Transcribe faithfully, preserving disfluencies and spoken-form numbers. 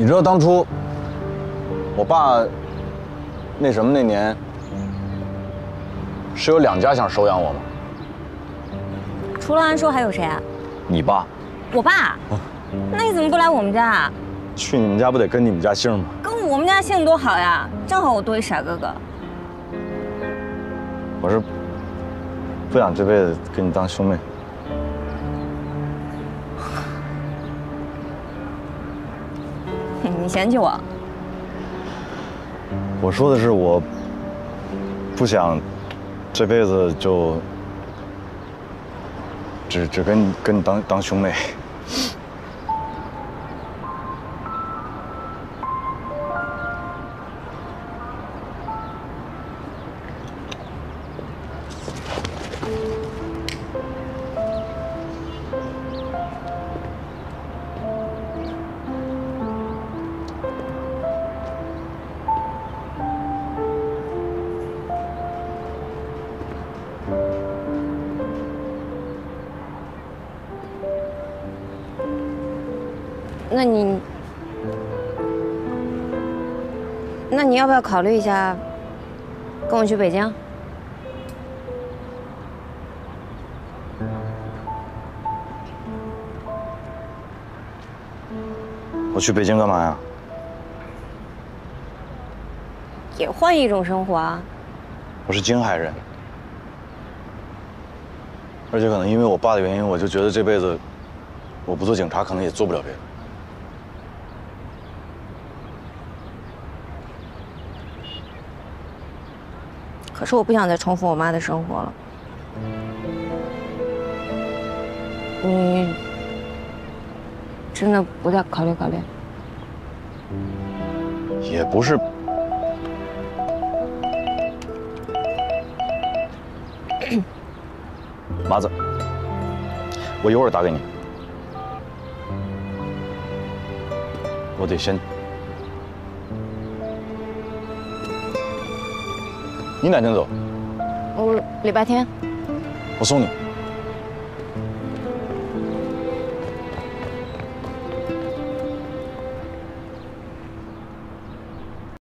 你知道当初我爸那什么那年是有两家想收养我吗？除了安叔还有谁啊？你爸。我爸？那你怎么不来我们家啊？去你们家不得跟你们家姓吗？跟我们家姓多好呀，正好我多一傻哥哥。我是不想这辈子跟你当兄妹。 你嫌弃我？我说的是我不想这辈子就只只跟你跟你当当兄妹。那你，那你要不要考虑一下，跟我去北京？我去北京干嘛呀？也换一种生活啊。我是京海人，而且可能因为我爸的原因，我就觉得这辈子我不做警察，可能也做不了别的。 可是我不想再重复我妈的生活了。你真的不再考虑考虑？也不是。麻子，我一会儿打给你。我得先。 你哪天走？我礼拜天。我送你。